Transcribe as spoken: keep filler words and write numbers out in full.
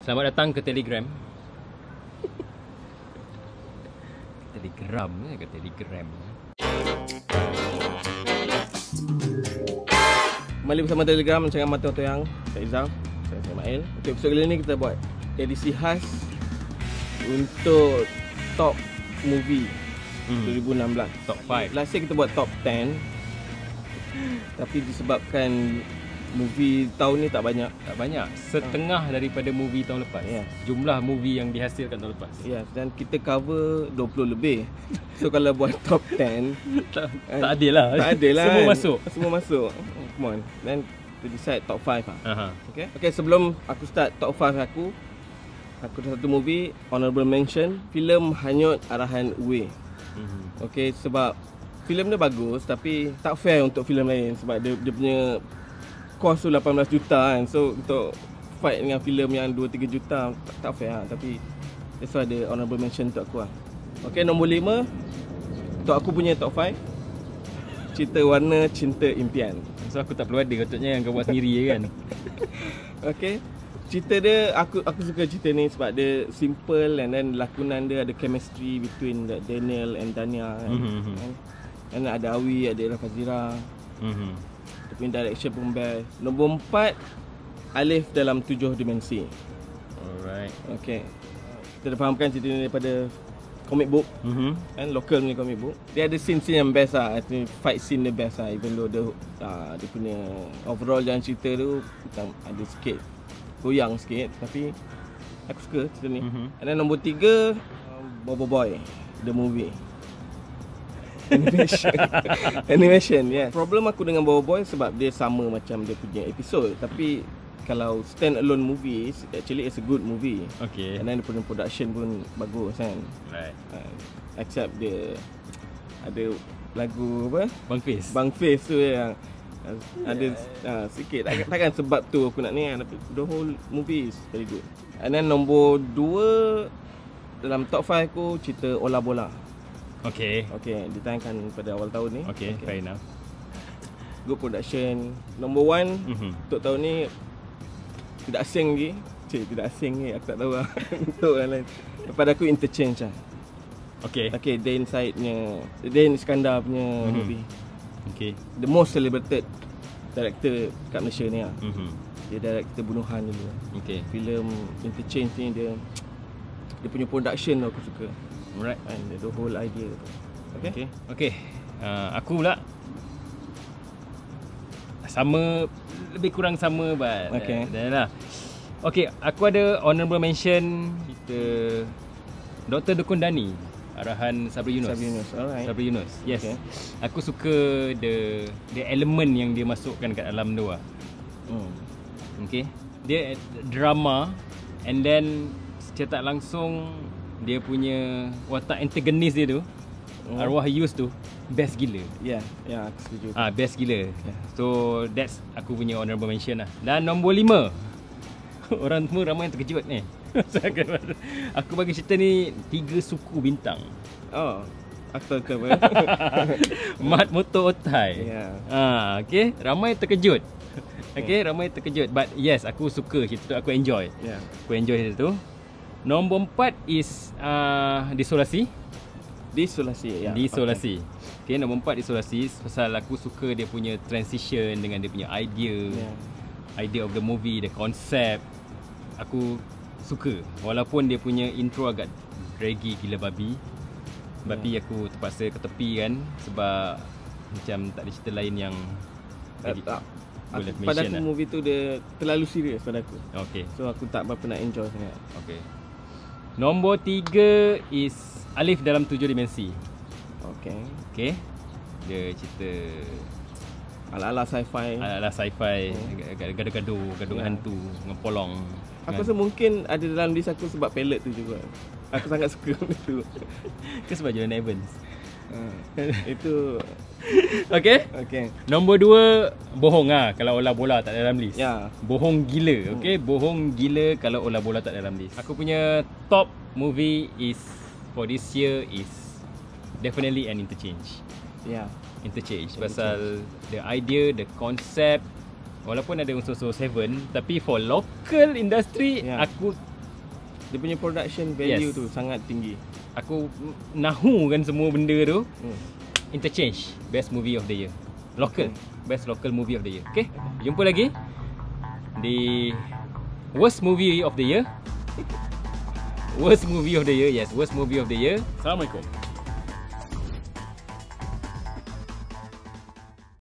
Selamat datang ke Telegram. Telegram ke Telegram. Kembali bersama Telegram dengan Matta Toyang. Saya Izzang, saya Ismail. Okey, episod kali ni kita buat edisi khas untuk top movie hmm. dua ribu enam belas. Top lima. Last year kita buat top sepuluh. Tapi disebabkan movie tahun ni tak banyak. Tak banyak. Setengah ha. daripada movie tahun lepas. Yes. Jumlah movie yang dihasilkan tahun lepas. Yes. Dan kita cover dua puluh lebih. So kalau buat top sepuluh tak, kan, tak adil lah. Tak adil lah. Semua masuk. Semua masuk. Come on. Then to decide top lima lah. Aha. Okay. Okay, sebelum aku start top lima aku, aku ada satu movie honorable mention, filem Hanyut arahan Wei. Mm-hmm. Okay, sebab filem dia bagus tapi tak fair untuk filem lain sebab dia, dia punya kos tu lapan belas juta kan. So untuk fight dengan filem yang dua tiga juta tak, tak fair lah. Tapi that's why ada honorable mention untuk aku lah. Okay, nombor lima untuk aku punya top lima, Cinta Warna, Cinta Impian. So aku tak perlu ada katanya yang kau buat sendiri kan. Okay, cerita dia aku aku suka cerita ni sebab dia simple and then lakonan dia ada chemistry between the Daniel and Dania kan. Mm-hmm. And ada Awi, ada Ela Fazira. Mhm. Min direction pun best. Nombor empat, Alif Dalam Tujuh Dimensi. Alright. Okay, kita dah fahamkan cerita ni daripada comic book. Mm-hmm. And local punya comic book. Dia ada scene-scene yang best lah. I think fight scene dia best lah. Even though dia, uh, dia punya overall jalan cerita tu ada sikit goyang sikit, tapi aku suka cerita ni. Mm-hmm. And then nombor tiga, um, Boboiboy the movie. Animation. Animation, yes. Problem aku dengan Boboiboy sebab dia sama macam dia punya episod. Tapi kalau stand alone movie, actually it's a good movie. Okay. And then dia punya production pun bagus kan. Right. uh, Except dia ada lagu apa? Bang Face. Bang Face tu yang uh, yeah. Ada uh, sikit. Takkan sebab tu aku nak ni kan. Tapi the whole movie is very good. And then nombor dua dalam top lima aku, cerita Ola Bola. Okay. Okay, ditayangkan pada awal tahun ni. Okay, okay, fair enough. Good production. Nombor one, mm-hmm, untuk tahun ni tidak asing lagi. Cik, tidak asing ni, aku tak tahu lah. Untuk orang lain. Daripada aku, Interchange lah. Okay. Okay, Dan Saidnya, Dan Iskandar punya mm-hmm movie. Okay. The most celebrated director kat Malaysia ni lah. Mm-hmm. Dia director Bunuhan dulu. Okay. Filem Interchange ni dia, dia punya production aku suka. Alright, and the whole idea tu. Okay. Okay, okay. Uh, aku pula sama, lebih kurang sama but okay. Uh, dah lah. Okay, aku ada honorable mention kita Doktor Dukundani arahan Sabri Yunus. Sabri Yunus. Alright. Sabri Yunus. Yes. Okay. Aku suka the the element yang dia masukkan kat dalam tu lah. Hmm. Okay. Dia drama and then secara tak langsung dia punya watak antagonis dia tu, oh, arwah Yus tu best gila. Ya, yeah, ya, yeah, aku setuju. Ah, best gila. Yeah. So that's aku punya honorable mention lah. Dan nombor lima, orang semua ramai yang terkejut ni. Aku bagi cerita ni Tiga Suku Bintang. Oh, aku tahu apa. Mat Motor Otai. Yeah. Ah, okay, ramai terkejut. Okay, yeah, ramai terkejut. But yes, aku suka cerita tu, aku enjoy. Yeah. Aku enjoy cerita tu. Nombor empat is uh, Desolasi. Desolasi, ya. Desolasi. Okay, okay, nombor empat Desolasi. Pasal aku suka dia punya transition dengan dia punya idea, yeah, idea of the movie, the concept. Aku suka. Walaupun dia punya intro agak draggy gila babi, tapi yeah, aku terpaksa ke tepi kan sebab macam tak ada cerita lain yang uh, tak. Aku, pada aku lah, movie tu dia terlalu serius pada aku. Okay. So aku tak berapa nak enjoy sangat. Okay. Nombor tiga is Alif Dalam Tujuh Dimensi. Okay. Okay. Dia cerita ala-ala sci-fi. Ala-ala sci-fi, okay, gaduh-gaduh, gaduh yeah, hantu, dengan polong. Aku rasa mungkin ada dalam list aku sebab palette tu juga. Aku sangat suka benda tu. Ke sebab Jordan Evans. Uh, itu. Okay. Okay. Nombor dua, bohong lah kalau Ola Bola tak dalam list. Ya. Yeah. Bohong gila. Okay, bohong gila kalau Ola Bola tak dalam list. Aku punya top movie is for this year is definitely an Interchange. Ya. Yeah. Interchange. Interchange. Pasal the idea, the concept, walaupun ada unsur-unsur Seven, tapi for local industry, yeah, aku Dia punya production value yes. tu sangat tinggi. Aku nahu kan semua benda tu. hmm. Interchange, best movie of the year. Local, hmm. best local movie of the year. Okay, jumpa lagi di worst movie of the year. Worst movie of the year. Yes, worst movie of the year. Assalamualaikum.